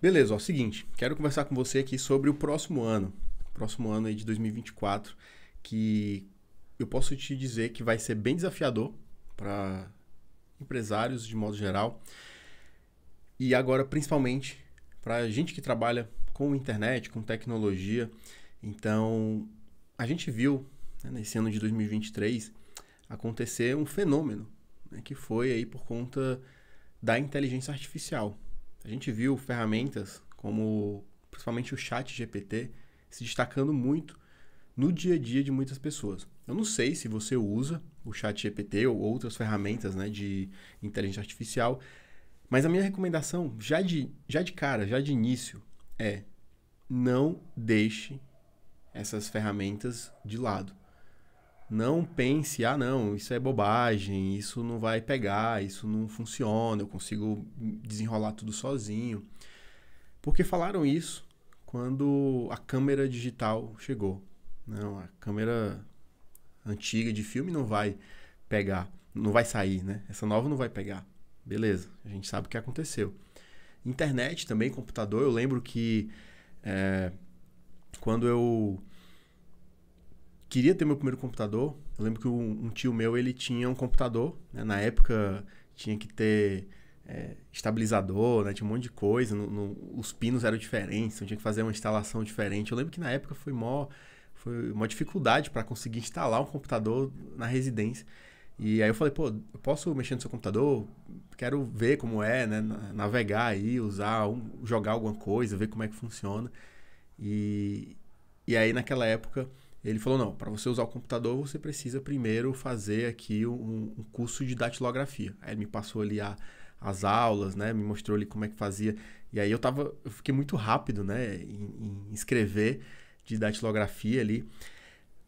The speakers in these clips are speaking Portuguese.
Beleza, ó, seguinte, quero conversar com você aqui sobre o próximo ano aí de 2024, que eu posso te dizer que vai ser bem desafiador para empresários de modo geral e agora principalmente para a gente que trabalha com internet, com tecnologia. Então, a gente viu, né, nesse ano de 2023 acontecer um fenômeno, né, que foi aí por conta da inteligência artificial. A gente viu ferramentas como principalmente o ChatGPT se destacando muito no dia a dia de muitas pessoas. Eu não sei se você usa o ChatGPT ou outras ferramentas, né, de inteligência artificial, mas a minha recomendação já de início é: não deixe essas ferramentas de lado. Não pense, ah não, isso é bobagem, isso não vai pegar, isso não funciona, eu consigo desenrolar tudo sozinho. Porque falaram isso quando a câmera digital chegou. Não, a câmera antiga de filme não vai pegar, não vai sair, né? Essa nova não vai pegar. Beleza, a gente sabe o que aconteceu. Internet também, computador, eu lembro que quando eu queria ter meu primeiro computador, eu lembro que um tio meu, ele tinha um computador, né? Na época tinha que ter estabilizador, né? Tinha um monte de coisa, os pinos eram diferentes, eu tinha que fazer uma instalação diferente. Eu lembro que na época foi uma dificuldade para conseguir instalar um computador na residência. E aí eu falei, pô, eu posso mexer no seu computador? Quero ver como é, né? Navegar aí, usar, jogar alguma coisa, ver como é que funciona. E aí naquela época ele falou, não, para você usar o computador você precisa primeiro fazer aqui um curso de datilografia. Aí ele me passou ali as aulas, né? Me mostrou ali como é que fazia. E aí eu fiquei muito rápido, né, em escrever de datilografia ali,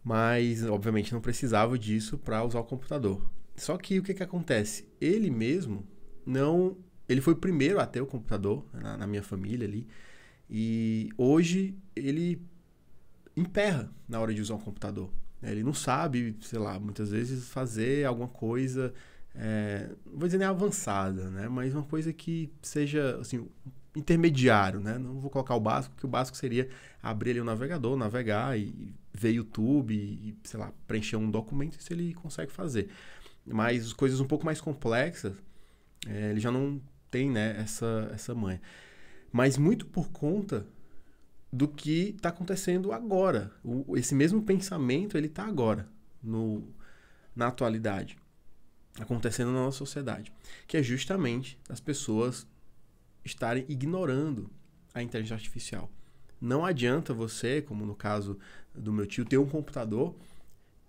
mas obviamente não precisava disso para usar o computador. Só que o que acontece? Ele mesmo ele foi o primeiro a ter o computador na minha família ali, e hoje ele emperra na hora de usar um computador. Ele não sabe, sei lá, muitas vezes fazer alguma coisa, não vou dizer nem avançada, né? Mas uma coisa que seja, assim, intermediário, né? Não vou colocar o básico, que o básico seria abrir ali o navegador, navegar e ver YouTube e, sei lá, preencher um documento, isso ele consegue fazer. Mas coisas um pouco mais complexas, ele já não tem, né, essa manha. Mas muito por conta do que está acontecendo agora. Esse mesmo pensamento, ele está agora, na atualidade, acontecendo na nossa sociedade, que é justamente as pessoas estarem ignorando a inteligência artificial. Não adianta você, como no caso do meu tio, ter um computador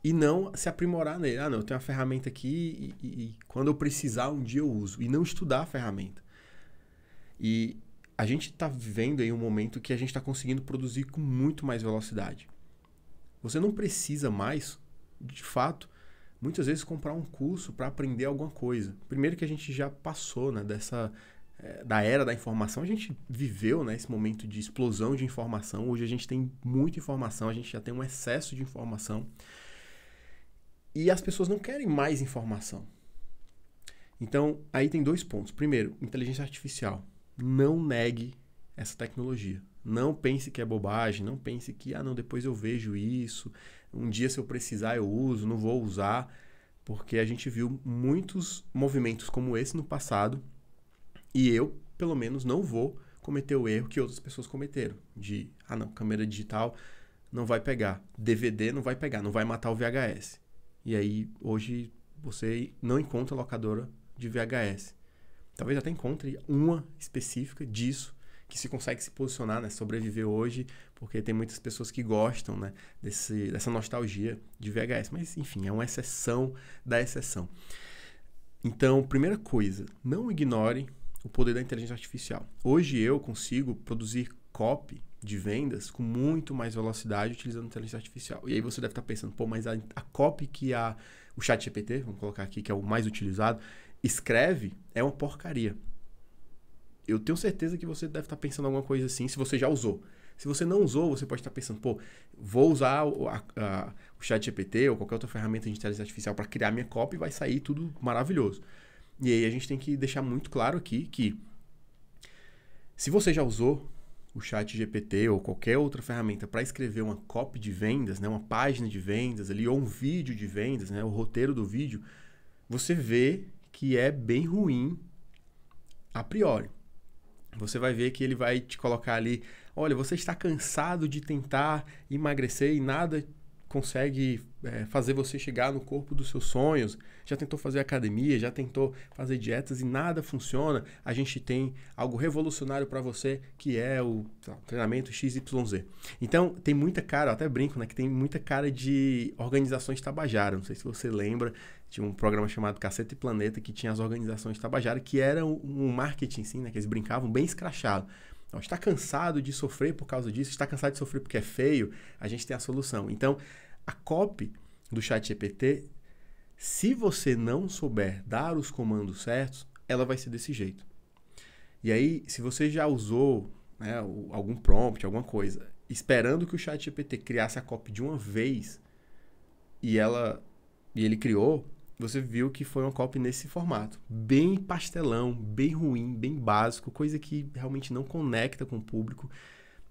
e não se aprimorar nele. Ah, não, eu tenho uma ferramenta aqui e quando eu precisar, um dia eu uso. E não estudar a ferramenta. E a gente está vivendo aí um momento que a gente está conseguindo produzir com muito mais velocidade. Você não precisa mais, de fato, muitas vezes comprar um curso para aprender alguma coisa. Primeiro que a gente já passou, né, da era da informação, a gente viveu, né, esse momento de explosão de informação. Hoje a gente tem muita informação, a gente já tem um excesso de informação. E as pessoas não querem mais informação. Então, aí tem dois pontos. Primeiro, inteligência artificial. Não negue essa tecnologia. Não pense que é bobagem, não pense que, ah, não, depois eu vejo isso, um dia se eu precisar eu uso, não vou usar, porque a gente viu muitos movimentos como esse no passado e eu, pelo menos, não vou cometer o erro que outras pessoas cometeram, de, ah, não, câmera digital não vai pegar, DVD não vai pegar, não vai matar o VHS. E aí, hoje, você não encontra locadora de VHS. Talvez até encontre uma específica disso, que se consegue se posicionar, né, sobreviver hoje, porque tem muitas pessoas que gostam, né, dessa nostalgia de VHS. Mas, enfim, é uma exceção da exceção. Então, primeira coisa, não ignore o poder da inteligência artificial. Hoje eu consigo produzir copy de vendas com muito mais velocidade utilizando inteligência artificial. E aí você deve estar pensando, pô, mas a copy que o ChatGPT, vamos colocar aqui, que é o mais utilizado, escreve, é uma porcaria. Eu tenho certeza que você deve estar pensando alguma coisa assim, se você já usou. Se você não usou, você pode estar pensando, pô, vou usar o ChatGPT ou qualquer outra ferramenta de inteligência artificial para criar minha copy e vai sair tudo maravilhoso. E aí a gente tem que deixar muito claro aqui que Se você já usou o ChatGPT ou qualquer outra ferramenta para escrever uma copy de vendas, né, uma página de vendas ali, ou um vídeo de vendas, né, o roteiro do vídeo, você vê que é bem ruim a priori. Você vai ver que ele vai te colocar ali, olha, você está cansado de tentar emagrecer e nada consegue fazer você chegar no corpo dos seus sonhos, já tentou fazer academia, já tentou fazer dietas e nada funciona, a gente tem algo revolucionário para você, que é o treinamento XYZ. Então, tem muita cara, eu até brinco, né, que tem muita cara de organizações Tabajara, não sei se você lembra, tinha um programa chamado Cacete Planeta, que tinha as organizações Tabajara, que era um marketing, sim, né, que eles brincavam bem escrachado. Não, está cansado de sofrer por causa disso, está cansado de sofrer porque é feio, a gente tem a solução. Então, a copy do ChatGPT, se você não souber dar os comandos certos, ela vai ser desse jeito. E aí, se você já usou, né, algum prompt, alguma coisa, esperando que o ChatGPT criasse a copy de uma vez e ele criou, você viu que foi uma copy nesse formato, bem pastelão, bem ruim, bem básico, coisa que realmente não conecta com o público,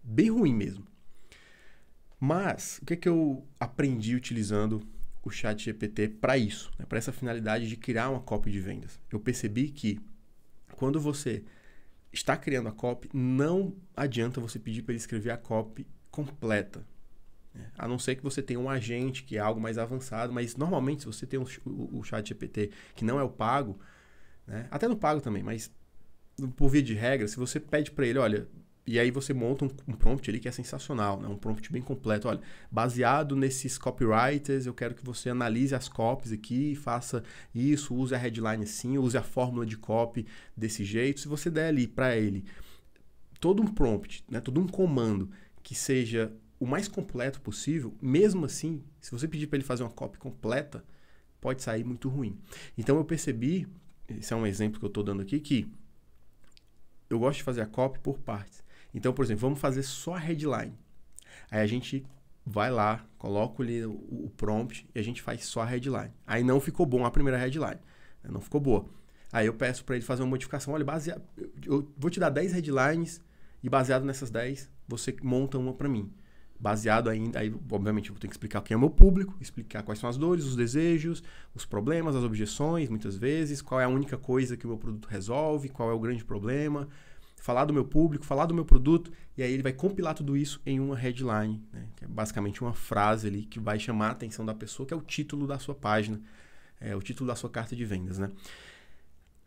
bem ruim mesmo. Mas, o que é que eu aprendi utilizando o ChatGPT para isso, né? Para essa finalidade de criar uma copy de vendas? Eu percebi que quando você está criando a copy, não adianta você pedir para ele escrever a copy completa. A não ser que você tenha um agente, que é algo mais avançado, mas normalmente se você tem o ChatGPT, que não é o pago, né? Até no pago também, mas por via de regra, se você pede para ele, olha, e aí você monta um prompt ali que é sensacional, né? Um prompt bem completo, olha, baseado nesses copywriters, eu quero que você analise as copies aqui, faça isso, use a headline assim, use a fórmula de copy desse jeito. Se você der ali para ele todo um prompt, né? Todo um comando que seja o mais completo possível, mesmo assim, se você pedir para ele fazer uma copy completa, pode sair muito ruim. Então, eu percebi, esse é um exemplo que eu estou dando aqui, que eu gosto de fazer a copy por partes. Então, por exemplo, vamos fazer só a headline. Aí a gente vai lá, coloca ali o prompt e a gente faz só a headline. Aí não ficou bom a primeira headline, não ficou boa. Aí eu peço para ele fazer uma modificação, olha, eu vou te dar 10 headlines e baseado nessas 10, você monta uma para mim. Baseado ainda, aí obviamente eu vou ter que explicar quem é o meu público, explicar quais são as dores, os desejos, os problemas, as objeções, muitas vezes, qual é a única coisa que o meu produto resolve, qual é o grande problema, falar do meu público, falar do meu produto, e aí ele vai compilar tudo isso em uma headline, né, que é basicamente uma frase ali que vai chamar a atenção da pessoa, que é o título da sua página, é o título da sua carta de vendas, né?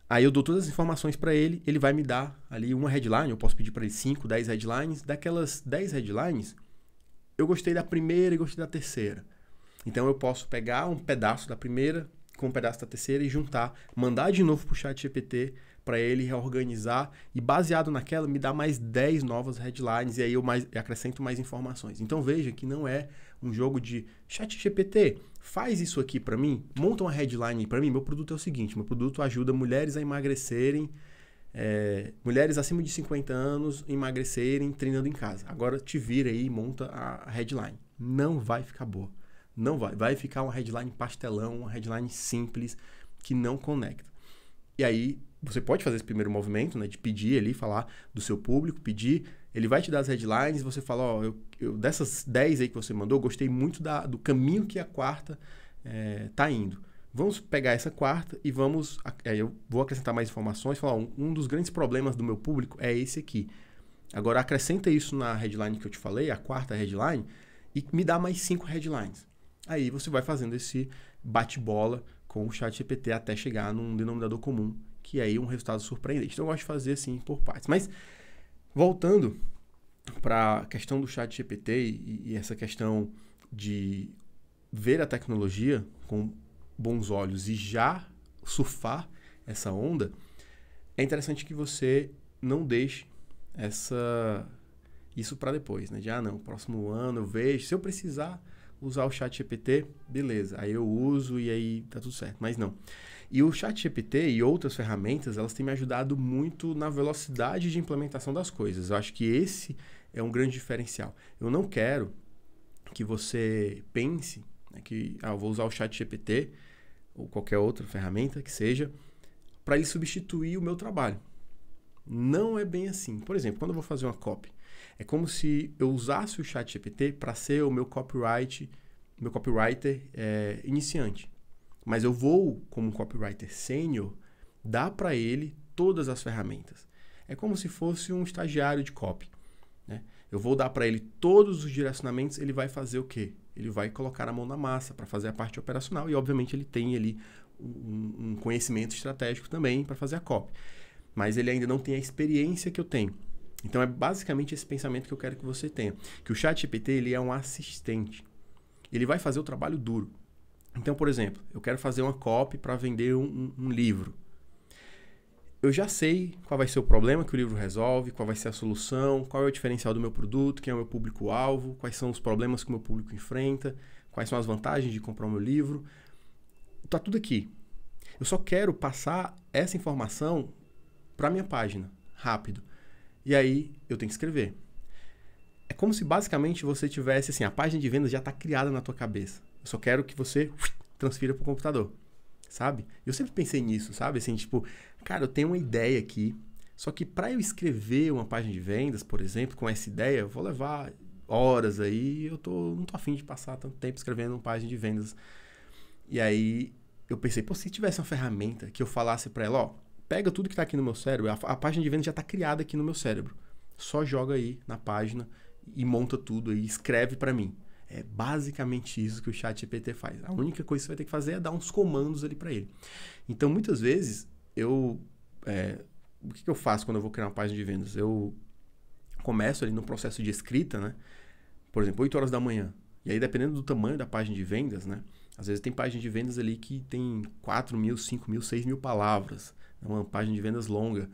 Aí eu dou todas as informações para ele, ele vai me dar ali uma headline, eu posso pedir para ele 5, 10 headlines, daquelas 10 headlines, eu gostei da primeira e gostei da terceira. Então, eu posso pegar um pedaço da primeira com um pedaço da terceira e juntar, mandar de novo para o ChatGPT para ele reorganizar e, baseado naquela, me dar mais 10 novas headlines e aí eu acrescento mais informações. Então, veja que não é um jogo de ChatGPT, faz isso aqui para mim, monta uma headline para mim. Meu produto é o seguinte, meu produto ajuda mulheres a emagrecerem, mulheres acima de 50 anos emagrecerem treinando em casa. Agora te vira aí e monta a headline. Não vai ficar boa. Não vai. Vai ficar uma headline pastelão, uma headline simples, que não conecta. E aí você pode fazer esse primeiro movimento, né, de pedir ali, falar do seu público, pedir. Ele vai te dar as headlines, você fala, ó, dessas 10 aí que você mandou, eu gostei muito do caminho que a quarta tá indo. Vamos pegar essa quarta e vamos... Aí eu vou acrescentar mais informações, falar, um dos grandes problemas do meu público é esse aqui. Agora, acrescenta isso na headline que eu te falei, a quarta headline, e me dá mais 5 headlines. Aí você vai fazendo esse bate-bola com o ChatGPT até chegar num denominador comum, que aí é um resultado surpreendente. Então, eu gosto de fazer assim, por partes. Mas, voltando para a questão do ChatGPT e essa questão de ver a tecnologia com bons olhos e já surfar essa onda, é interessante que você não deixe isso para depois, né? Já não, próximo ano eu vejo, se eu precisar usar o ChatGPT, beleza, aí eu uso e aí tá tudo certo, mas não. E o ChatGPT e outras ferramentas, elas têm me ajudado muito na velocidade de implementação das coisas. Eu acho que esse é um grande diferencial. Eu não quero que você pense que eu vou usar o ChatGPT ou qualquer outra ferramenta que seja para ele substituir o meu trabalho. Não é bem assim. Por exemplo, quando eu vou fazer uma copy, é como se eu usasse o ChatGPT para ser o meu copywriter iniciante. Mas eu vou, como um copywriter sênior, dar para ele todas as ferramentas. É como se fosse um estagiário de copy, né? Eu vou dar para ele todos os direcionamentos, ele vai fazer o quê? Ele vai colocar a mão na massa para fazer a parte operacional e, obviamente, ele tem ali um conhecimento estratégico também para fazer a copy. Mas ele ainda não tem a experiência que eu tenho. Então, é basicamente esse pensamento que eu quero que você tenha. Que o ChatGPT, ele é um assistente. Ele vai fazer o trabalho duro. Então, por exemplo, eu quero fazer uma copy para vender um livro. Eu já sei qual vai ser o problema que o livro resolve, qual vai ser a solução, qual é o diferencial do meu produto, quem é o meu público-alvo, quais são os problemas que o meu público enfrenta, quais são as vantagens de comprar o meu livro. Tá tudo aqui. Eu só quero passar essa informação para a minha página, rápido. E aí eu tenho que escrever. É como se basicamente você tivesse assim, a página de vendas já está criada na tua cabeça. Eu só quero que você transfira para o computador. Sabe? Eu sempre pensei nisso, sabe? Assim, tipo, cara, eu tenho uma ideia aqui, só que para eu escrever uma página de vendas, por exemplo, com essa ideia, eu vou levar horas aí, não tô afim de passar tanto tempo escrevendo uma página de vendas. E aí eu pensei, pô, se tivesse uma ferramenta que eu falasse para ela, ó, pega tudo que tá aqui no meu cérebro, a página de vendas já tá criada aqui no meu cérebro, só joga aí na página e monta tudo aí, escreve para mim. É basicamente isso que o ChatGPT faz. A única coisa que você vai ter que fazer é dar uns comandos ali para ele. Então, muitas vezes, o que eu faço quando eu vou criar uma página de vendas? Eu começo ali no processo de escrita, né? Por exemplo, 8 horas da manhã. E aí, dependendo do tamanho da página de vendas, né? Às vezes tem página de vendas ali que tem 4 mil, 5 mil, 6 mil palavras. É uma página de vendas longa.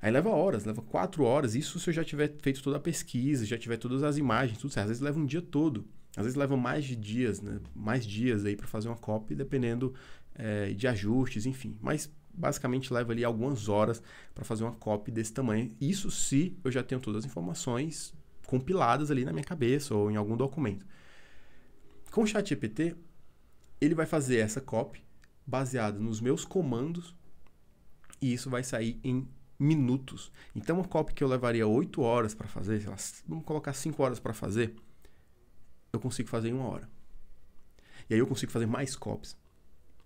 Aí leva horas, leva 4 horas, isso se eu já tiver feito toda a pesquisa, já tiver todas as imagens, tudo certo. Às vezes leva um dia todo, às vezes leva mais de dias, né? Mais dias aí para fazer uma copy, dependendo de ajustes, enfim. Mas basicamente leva ali algumas horas para fazer uma copy desse tamanho. Isso se eu já tenho todas as informações compiladas ali na minha cabeça ou em algum documento. Com o ChatGPT, ele vai fazer essa copy baseada nos meus comandos e isso vai sair em minutos. Então, uma copy que eu levaria 8 horas para fazer, sei lá, vamos colocar 5 horas para fazer, eu consigo fazer em 1 hora. E aí eu consigo fazer mais copies.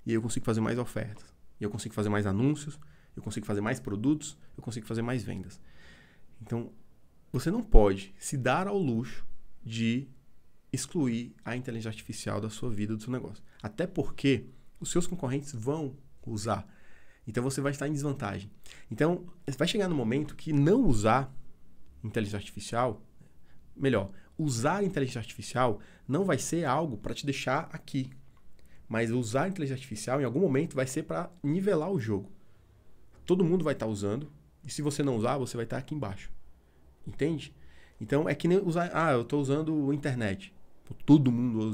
E aí eu consigo fazer mais ofertas. E eu consigo fazer mais anúncios, eu consigo fazer mais produtos, eu consigo fazer mais vendas. Então, você não pode se dar ao luxo de excluir a inteligência artificial da sua vida, do seu negócio. Até porque os seus concorrentes vão usar. Então, você vai estar em desvantagem. Então, vai chegar no momento que não usar inteligência artificial, melhor, usar inteligência artificial não vai ser algo para te deixar aqui. Mas usar inteligência artificial, em algum momento, vai ser para nivelar o jogo. Todo mundo vai estar usando, e se você não usar, você vai estar aqui embaixo. Entende? Então, é que nem usar... Ah, eu estou usando a internet. Todo mundo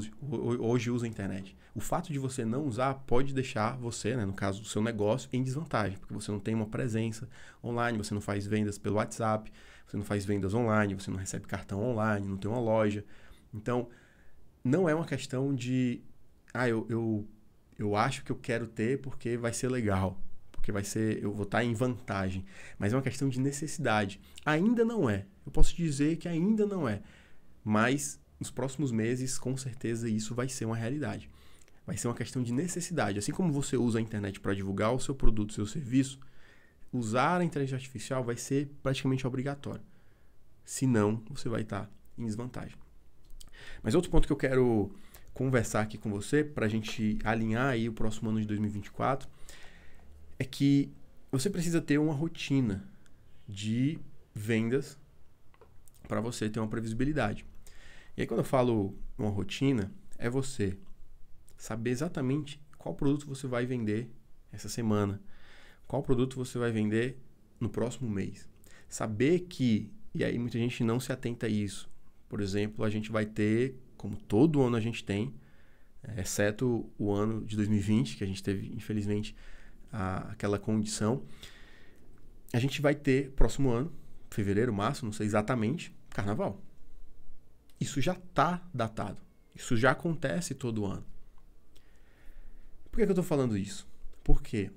hoje usa a internet. O fato de você não usar pode deixar você, né, no caso do seu negócio, em desvantagem, porque você não tem uma presença online, você não faz vendas pelo WhatsApp, você não faz vendas online, você não recebe cartão online, não tem uma loja. Então, não é uma questão de eu acho que eu quero ter porque vai ser legal, porque eu vou estar em vantagem, mas é uma questão de necessidade. Ainda não é. Eu posso dizer que ainda não é, mas nos próximos meses, com certeza, isso vai ser uma realidade. Vai ser uma questão de necessidade. Assim como você usa a internet para divulgar o seu produto, o seu serviço, usar a inteligência artificial vai ser praticamente obrigatório. Se não, você vai estar em desvantagem. Mas outro ponto que eu quero conversar aqui com você, para a gente alinhar aí o próximo ano de 2024, é que você precisa ter uma rotina de vendas para você ter uma previsibilidade. E aí, quando eu falo uma rotina, é você saber exatamente qual produto você vai vender essa semana, qual produto você vai vender no próximo mês. Saber que, e aí muita gente não se atenta a isso, por exemplo, a gente vai ter, como todo ano a gente tem, exceto o ano de 2020, que a gente teve, infelizmente, aquela condição, a gente vai ter, próximo ano, fevereiro, março, não sei exatamente, carnaval. Isso já está datado. Isso já acontece todo ano. Por que eu estou falando isso? Porque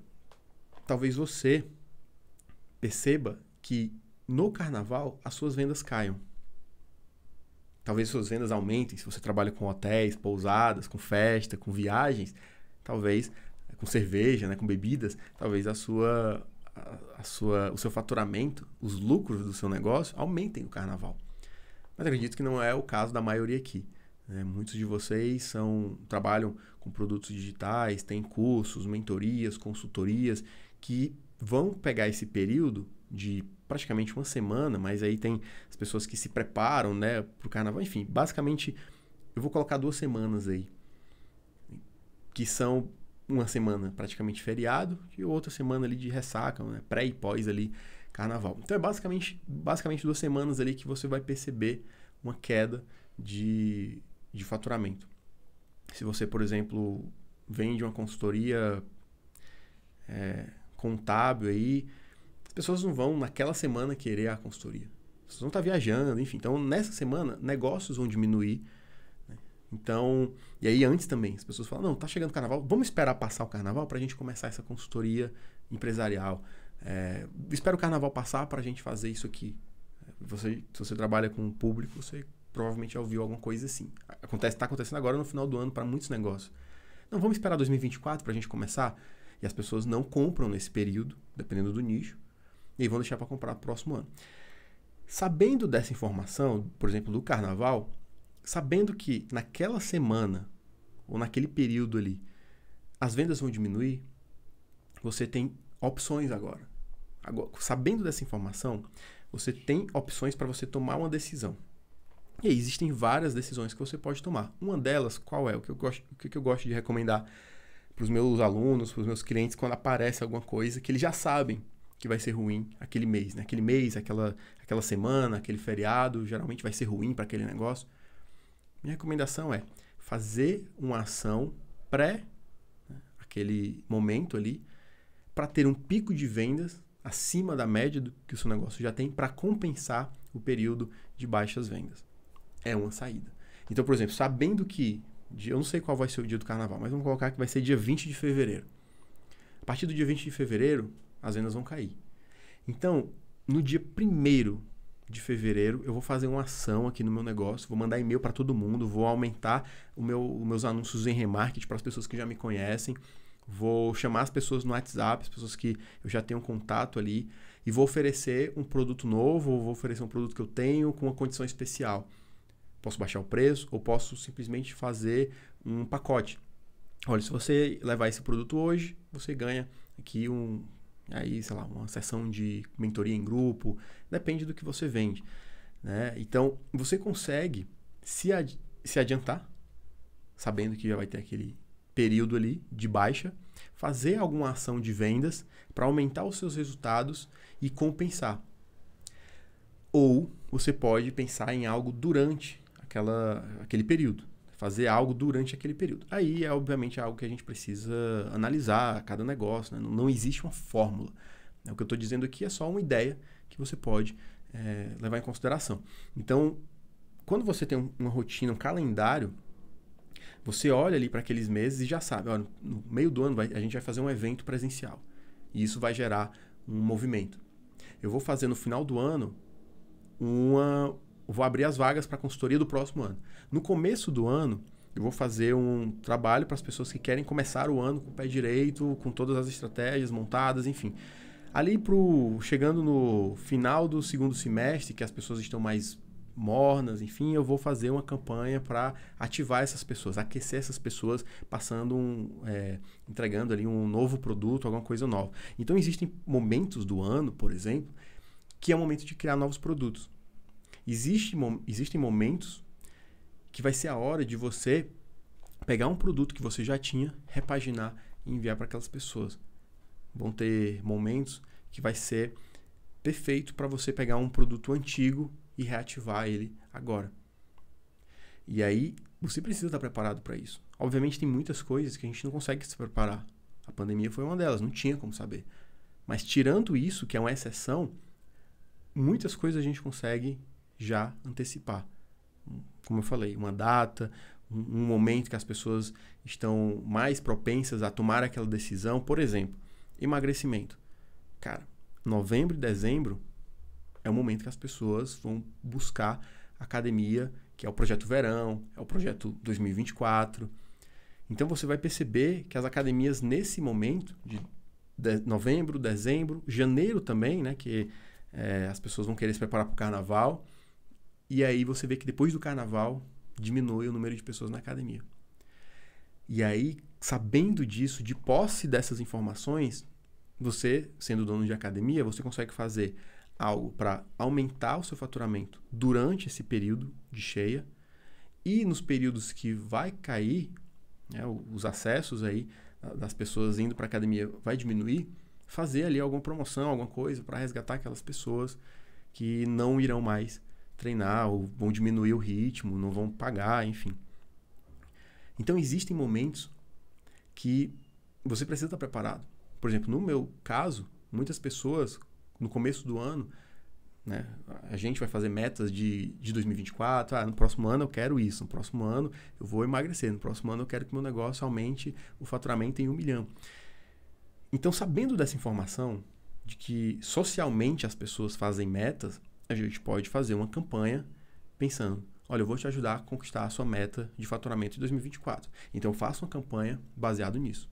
talvez você perceba que no carnaval as suas vendas caiam. Talvez suas vendas aumentem, se você trabalha com hotéis, pousadas, com festa, com viagens, talvez com cerveja, né, com bebidas, talvez o seu faturamento, os lucros do seu negócio aumentem no carnaval. Mas acredito que não é o caso da maioria aqui, né? Muitos de vocês trabalham com produtos digitais, têm cursos, mentorias, consultorias, que vão pegar esse período de praticamente uma semana, mas aí tem as pessoas que se preparam, né, para o carnaval. Enfim, basicamente, eu vou colocar 2 semanas aí, que são uma semana praticamente feriado e outra semana ali de ressaca, né, pré e pós ali carnaval. Então, é basicamente 2 semanas ali que você vai perceber uma queda de faturamento. Se você, por exemplo, vende uma consultoria contábil aí, as pessoas não vão naquela semana querer a consultoria. Vocês vão estar viajando, enfim. Então, nessa semana, negócios vão diminuir, né? Então, e aí antes também, as pessoas falam, não, tá chegando o carnaval, vamos esperar passar o carnaval para a gente começar essa consultoria empresarial. Espera o carnaval passar para a gente fazer isso aqui. Se você trabalha com um público, você provavelmente já ouviu alguma coisa assim. Está acontecendo agora no final do ano para muitos negócios. Não, vamos esperar 2024 para a gente começar? E as pessoas não compram nesse período, dependendo do nicho. E vão deixar para comprar no próximo ano. Sabendo dessa informação, por exemplo, do carnaval, sabendo que naquela semana ou naquele período ali as vendas vão diminuir, você tem opções agora. Sabendo dessa informação, você tem opções para você tomar uma decisão. E aí, existem várias decisões que você pode tomar. Uma delas, qual é? O que eu gosto de recomendar para os meus alunos, para os meus clientes, quando aparece alguma coisa que eles já sabem que vai ser ruim aquele mês, né? Aquele mês, aquela semana, aquele feriado, geralmente vai ser ruim para aquele negócio. Minha recomendação é fazer uma ação aquele momento ali, para ter um pico de vendas acima da média do que o seu negócio já tem, para compensar o período de baixas vendas. É uma saída. Então, por exemplo, sabendo que, eu não sei qual vai ser o dia do carnaval, mas vamos colocar que vai ser dia 20 de fevereiro. A partir do dia 20 de fevereiro, as vendas vão cair. Então, no dia 1º de fevereiro, eu vou fazer uma ação aqui no meu negócio, vou mandar e-mail para todo mundo, vou aumentar os meus anúncios em remarketing para as pessoas que já me conhecem, vou chamar as pessoas no WhatsApp, as pessoas que eu já tenho contato ali, e vou oferecer um produto novo, ou vou oferecer um produto que eu tenho com uma condição especial. Posso baixar o preço ou posso simplesmente fazer um pacote. Olha, se você levar esse produto hoje, você ganha aqui uma sessão de mentoria em grupo, depende do que você vende, né? Então, você consegue se adiantar, sabendo que já vai ter aquele período ali de baixa, fazer alguma ação de vendas para aumentar os seus resultados e compensar. Ou você pode pensar em algo durante aquele período. Fazer algo durante aquele período. Aí é, obviamente, algo que a gente precisa analisar cada negócio, né? Não existe uma fórmula. O que eu estou dizendo aqui é só uma ideia que você pode levar em consideração. Então, quando você tem uma rotina, um calendário, você olha ali para aqueles meses e já sabe, olha, no meio do ano a gente vai fazer um evento presencial. E isso vai gerar um movimento. Eu vou fazer no final do ano vou abrir as vagas para a consultoria do próximo ano. No começo do ano, eu vou fazer um trabalho para as pessoas que querem começar o ano com o pé direito, com todas as estratégias montadas, enfim. Ali chegando no final do 2º semestre, que as pessoas estão mais mornas, enfim, eu vou fazer uma campanha para ativar essas pessoas, aquecer essas pessoas, entregando ali um novo produto, alguma coisa nova. Então, existem momentos do ano, por exemplo, que é o momento de criar novos produtos. Existem momentos que vai ser a hora de você pegar um produto que você já tinha, repaginar e enviar para aquelas pessoas. Vão ter momentos que vai ser perfeito para você pegar um produto antigo e reativar ele agora. E aí, você precisa estar preparado para isso. Obviamente, tem muitas coisas que a gente não consegue se preparar. A pandemia foi uma delas, não tinha como saber. Mas tirando isso, que é uma exceção, muitas coisas a gente consegue já antecipar. Como eu falei, uma data, um momento que as pessoas estão mais propensas a tomar aquela decisão. Por exemplo, emagrecimento. Cara, novembro e dezembro é o momento que as pessoas vão buscar academia, que é o projeto verão, é o projeto 2024. Então você vai perceber que as academias nesse momento, de novembro, dezembro, janeiro também, né, que as pessoas vão querer se preparar para o carnaval, e aí você vê que depois do carnaval diminui o número de pessoas na academia. E aí, sabendo disso, de posse dessas informações, você, sendo dono de academia, você consegue fazer algo para aumentar o seu faturamento durante esse período de cheia, e nos períodos que vai cair, né, os acessos aí das pessoas indo para a academia vai diminuir, fazer ali alguma promoção, alguma coisa para resgatar aquelas pessoas que não irão mais treinar ou vão diminuir o ritmo, não vão pagar, enfim. Então existem momentos que você precisa estar preparado. Por exemplo, no meu caso, muitas pessoas no começo do ano, né, a gente vai fazer metas de 2024, no próximo ano eu quero isso, no próximo ano eu vou emagrecer, no próximo ano eu quero que meu negócio aumente o faturamento em 1 milhão. Então, sabendo dessa informação de que socialmente as pessoas fazem metas, a gente pode fazer uma campanha pensando, olha, eu vou te ajudar a conquistar a sua meta de faturamento de 2024. Então, eu faço uma campanha baseado nisso.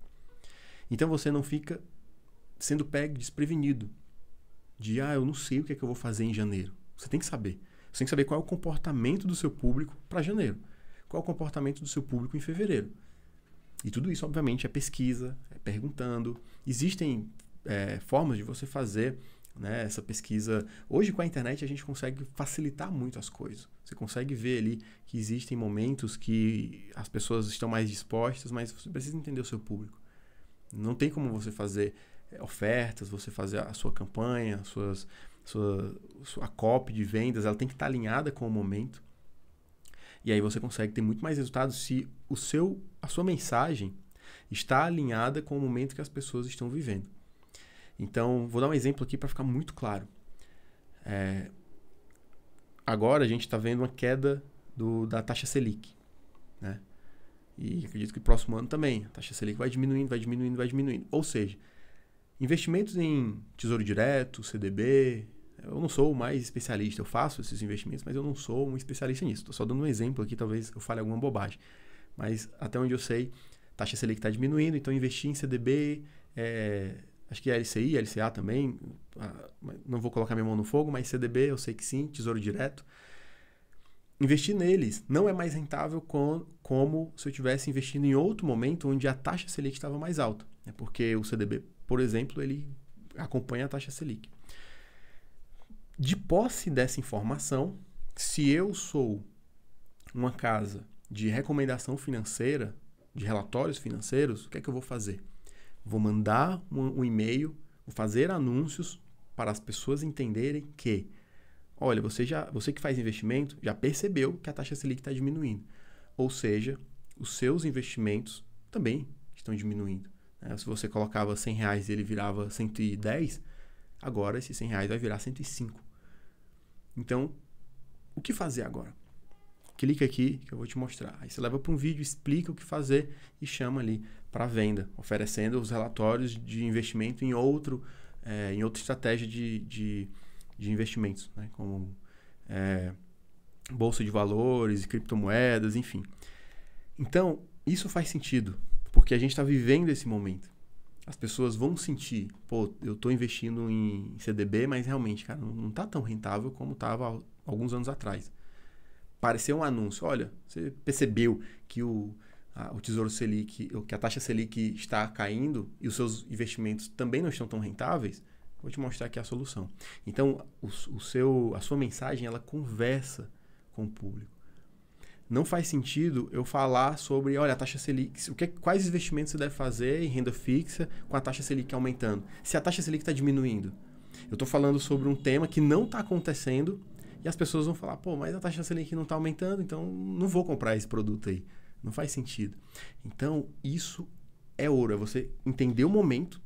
Então, você não fica sendo pego desprevenido de, eu não sei o que é que eu vou fazer em janeiro. Você tem que saber. Você tem que saber qual é o comportamento do seu público para janeiro. Qual é o comportamento do seu público em fevereiro. E tudo isso, obviamente, é pesquisa, é perguntando. Existem formas de você fazer, né, essa pesquisa. Hoje, com a internet, a gente consegue facilitar muito as coisas. Você consegue ver ali que existem momentos que as pessoas estão mais dispostas, mas você precisa entender o seu público. Não tem como você fazer ofertas, você fazer a sua campanha, a copy de vendas, ela tem que estar alinhada com o momento. E aí você consegue ter muito mais resultado se a sua mensagem está alinhada com o momento que as pessoas estão vivendo. Então, vou dar um exemplo aqui para ficar muito claro. Agora a gente está vendo uma queda da taxa Selic, né? E acredito que o próximo ano também. A taxa Selic vai diminuindo, vai diminuindo, vai diminuindo. Ou seja, investimentos em Tesouro Direto, CDB... Eu não sou o mais especialista, eu faço esses investimentos, mas eu não sou um especialista nisso. Estou só dando um exemplo aqui, talvez eu fale alguma bobagem. Mas até onde eu sei, a taxa Selic está diminuindo, então investir em CDB, acho que é LCI, LCA também, não vou colocar minha mão no fogo, mas CDB eu sei que sim, Tesouro Direto. Investir neles não é mais rentável como se eu tivesse investindo em outro momento onde a taxa Selic estava mais alta. É porque o CDB, por exemplo, ele acompanha a taxa Selic. De posse dessa informação, se eu sou uma casa de recomendação financeira, de relatórios financeiros, o que é que eu vou fazer? Vou mandar um e-mail, vou fazer anúncios para as pessoas entenderem que, olha, você que faz investimento já percebeu que a taxa Selic está diminuindo. Ou seja, os seus investimentos também estão diminuindo, né? Se você colocava R$100 e ele virava 110, agora esse R$100 vai virar 105. Então, o que fazer agora? Clica aqui que eu vou te mostrar. Aí você leva para um vídeo, explica o que fazer e chama ali para venda, oferecendo os relatórios de investimento em outra estratégia de investimentos, né? Como bolsa de valores, criptomoedas, enfim. Então, isso faz sentido, porque a gente está vivendo esse momento. As pessoas vão sentir, pô, eu estou investindo em CDB, mas realmente, cara, não está tão rentável como estava alguns anos atrás. Pareceu um anúncio, olha, você percebeu que o Tesouro Selic, que a taxa Selic está caindo e os seus investimentos também não estão tão rentáveis? Vou te mostrar aqui a solução. Então, a sua mensagem, ela conversa com o público. Não faz sentido eu falar sobre, olha, a taxa Selic, quais investimentos você deve fazer em renda fixa com a taxa Selic aumentando, se a taxa Selic está diminuindo. Eu estou falando sobre um tema que não está acontecendo e as pessoas vão falar, pô, mas a taxa Selic não está aumentando, então não vou comprar esse produto aí. Não faz sentido. Então, isso é ouro, é você entender o momento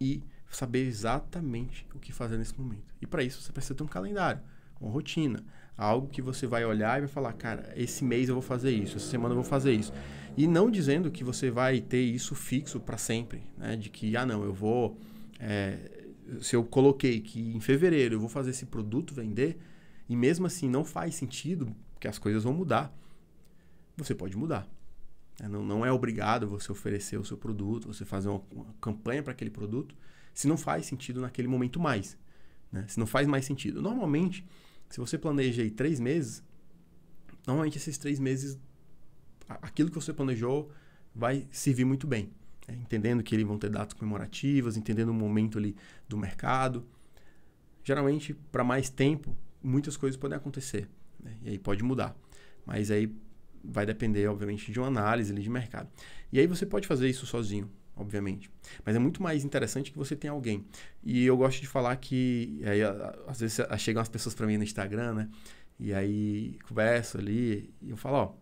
e saber exatamente o que fazer nesse momento. E para isso, você precisa ter um calendário, uma rotina, algo que você vai olhar e vai falar, cara, esse mês eu vou fazer isso, essa semana eu vou fazer isso. E não dizendo que você vai ter isso fixo para sempre, né? De que, eu vou se eu coloquei que em fevereiro eu vou fazer esse produto vender, e mesmo assim não faz sentido, porque as coisas vão mudar, você pode mudar. Não é obrigado você oferecer o seu produto, você fazer uma campanha para aquele produto, se não faz sentido naquele momento mais. Né? Se não faz mais sentido. Normalmente, se você planeja aí 3 meses, normalmente esses 3 meses, aquilo que você planejou vai servir muito bem. Né? Entendendo que eles vão ter datas comemorativas, entendendo o momento ali do mercado. Geralmente, para mais tempo, muitas coisas podem acontecer. Né? E aí pode mudar. Mas aí vai depender, obviamente, de uma análise ali de mercado. E aí você pode fazer isso sozinho, obviamente. Mas é muito mais interessante que você tenha alguém. E eu gosto de falar que... Aí, às vezes chegam as pessoas para mim no Instagram, né? E aí converso ali e eu falo, ó,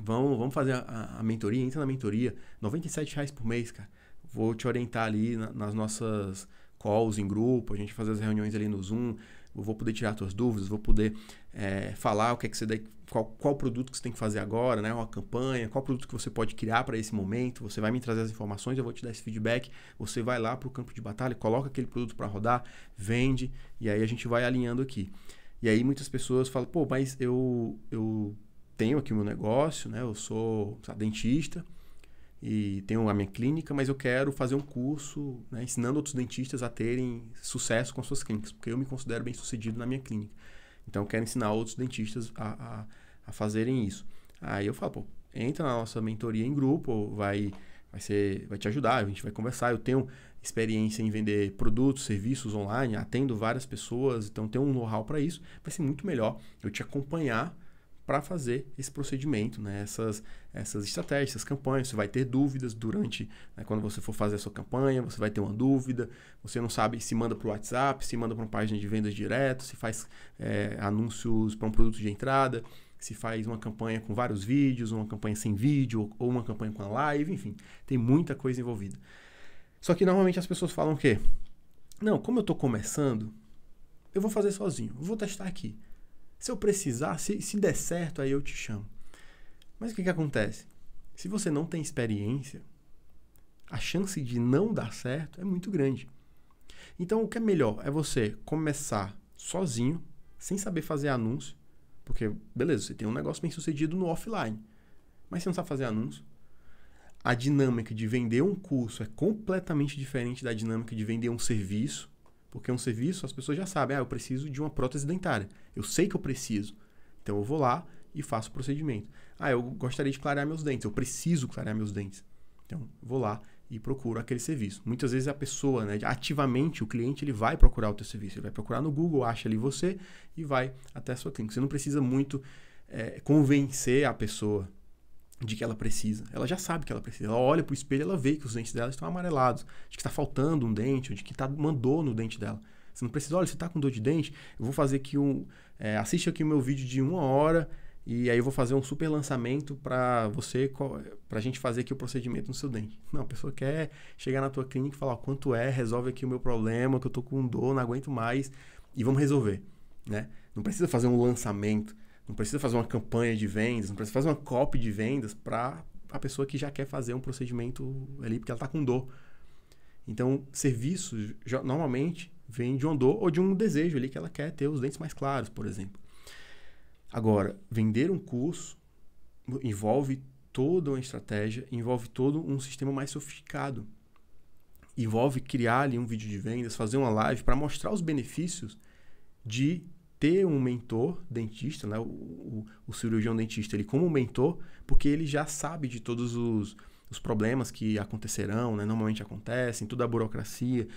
vamos fazer a mentoria, entra na mentoria, R$97 por mês, cara. Vou te orientar ali nas nossas calls em grupo, a gente fazer as reuniões ali no Zoom, eu vou poder tirar suas dúvidas, vou poder falar o que é que você deve, qual produto que você tem que fazer agora, né? Uma campanha, qual produto que você pode criar para esse momento, você vai me trazer as informações, eu vou te dar esse feedback, você vai lá para o campo de batalha, coloca aquele produto para rodar, vende, e aí a gente vai alinhando aqui. E aí muitas pessoas falam, pô, mas eu tenho aqui o meu negócio, né? Eu sou, sabe, dentista e tenho a minha clínica, mas eu quero fazer um curso, né, ensinando outros dentistas a terem sucesso com suas clínicas, porque eu me considero bem sucedido na minha clínica. Então, eu quero ensinar outros dentistas a fazerem isso. Aí eu falo, pô, entra na nossa mentoria em grupo, vai te ajudar, a gente vai conversar. Eu tenho experiência em vender produtos, serviços online, atendo várias pessoas, então tenho um know-how para isso. Vai ser muito melhor eu te acompanhar para fazer esse procedimento, né? Essas estratégias, essas campanhas. Você vai ter dúvidas durante, né? Quando você for fazer a sua campanha, você vai ter uma dúvida, você não sabe se manda para o WhatsApp, se manda para uma página de vendas direto, se faz anúncios para um produto de entrada, se faz uma campanha com vários vídeos, uma campanha sem vídeo, ou uma campanha com a live, enfim, tem muita coisa envolvida. Só que normalmente as pessoas falam o quê? Não, como eu estou começando, eu vou fazer sozinho, eu vou testar aqui. Se eu precisar, se der certo, aí eu te chamo. Mas o que acontece? Se você não tem experiência, a chance de não dar certo é muito grande. Então, o que é melhor é você começar sozinho, sem saber fazer anúncio, porque, beleza, você tem um negócio bem sucedido no offline, mas você não sabe fazer anúncio. A dinâmica de vender um curso é completamente diferente da dinâmica de vender um serviço. Porque um serviço, as pessoas já sabem, eu preciso de uma prótese dentária. Eu sei que eu preciso. Então eu vou lá e faço o procedimento. Eu gostaria de clarear meus dentes. Eu preciso clarear meus dentes. Então eu vou lá e procuro aquele serviço. Muitas vezes a pessoa, né, ativamente, o cliente, ele vai procurar o teu serviço. Ele vai procurar no Google, acha ali você e vai até a sua clínica. Você não precisa muito convencer a pessoa de que ela precisa. Ela já sabe que ela precisa. Ela olha para o espelho, ela vê que os dentes dela estão amarelados, de que está faltando um dente, ou de que está uma dor no dente dela. Você não precisa, olha, você está com dor de dente, eu vou fazer aqui assiste aqui o meu vídeo de 1 hora e aí eu vou fazer um super lançamento para você, para a gente fazer aqui o procedimento no seu dente. Não, a pessoa quer chegar na tua clínica e falar, quanto resolve aqui o meu problema, que eu estou com dor, não aguento mais, e vamos resolver, né? Não precisa fazer um lançamento. Não precisa fazer uma campanha de vendas, não precisa fazer uma copy de vendas para a pessoa que já quer fazer um procedimento ali, porque ela está com dor. Então, serviço normalmente vem de uma dor ou de um desejo ali que ela quer ter os dentes mais claros, por exemplo. Agora, vender um curso envolve toda uma estratégia, envolve todo um sistema mais sofisticado. Envolve criar ali um vídeo de vendas, fazer uma live para mostrar os benefícios de ter um mentor dentista, né? O cirurgião dentista, ele como mentor, porque ele já sabe de todos os problemas que acontecerão, né? Normalmente acontecem, toda a burocracia,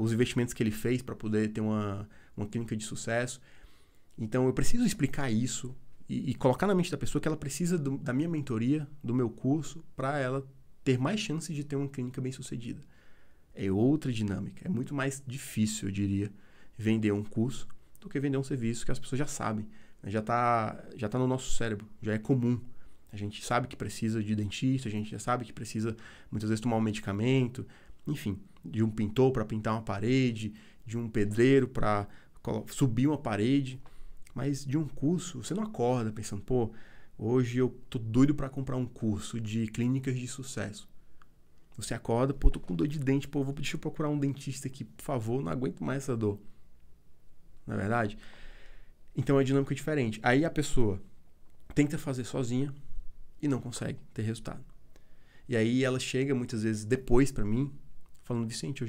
os investimentos que ele fez para poder ter uma clínica de sucesso. Então, eu preciso explicar isso e colocar na mente da pessoa que ela precisa da minha mentoria, do meu curso, para ela ter mais chances de ter uma clínica bem sucedida. É outra dinâmica, é muito mais difícil, eu diria, vender um curso do que vender um serviço que as pessoas já sabem, né? Já tá no nosso cérebro, já é comum. A gente sabe que precisa de dentista, a gente já sabe que precisa muitas vezes tomar um medicamento, enfim, de um pintor para pintar uma parede, de um pedreiro para subir uma parede, mas de um curso, você não acorda pensando, pô, hoje eu tô doido para comprar um curso de clínicas de sucesso. Você acorda, pô, tô com dor de dente, pô, deixa eu procurar um dentista aqui, por favor, não aguento mais essa dor. Não é verdade? Então, a dinâmica é diferente. Aí a pessoa tenta fazer sozinha e não consegue ter resultado. E aí ela chega muitas vezes depois pra mim, falando, Vicente,